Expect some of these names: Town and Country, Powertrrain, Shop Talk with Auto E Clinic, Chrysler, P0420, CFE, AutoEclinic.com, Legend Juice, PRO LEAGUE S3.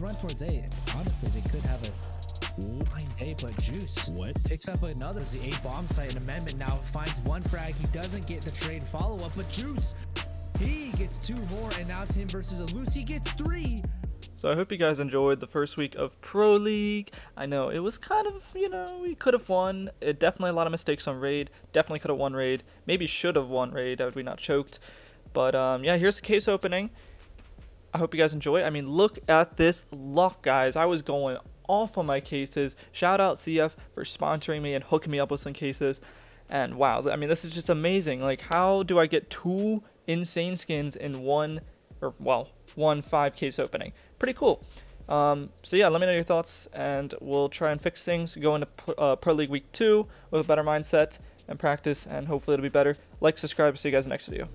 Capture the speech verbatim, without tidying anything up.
Let's run towards A. Honestly, they could have a line A, but Juice what takes up another. The A bomb site, an amendment now finds one frag. He doesn't get the trade follow up, but Juice, he gets two more, and now it's him versus a Lucy. He gets three. So I hope you guys enjoyed the first week of Pro League. I know it was kind of, you know, we could have won. It definitely a lot of mistakes on raid. Definitely could have won raid. Maybe should have won raid had we not choked. But um, yeah, here's the case opening. I hope you guys enjoy. I mean, look at this luck, guys. I was going off on my cases. Shout out C F for sponsoring me and hooking me up with some cases. And wow, I mean, this is just amazing. Like, how do I get two insane skins in one, or well, one five case opening? Pretty cool. Um, so yeah, let me know your thoughts, and we'll try and fix things, go into uh, Pro League Week two with a better mindset and practice, and hopefully it'll be better. Like, subscribe, see you guys in the next video.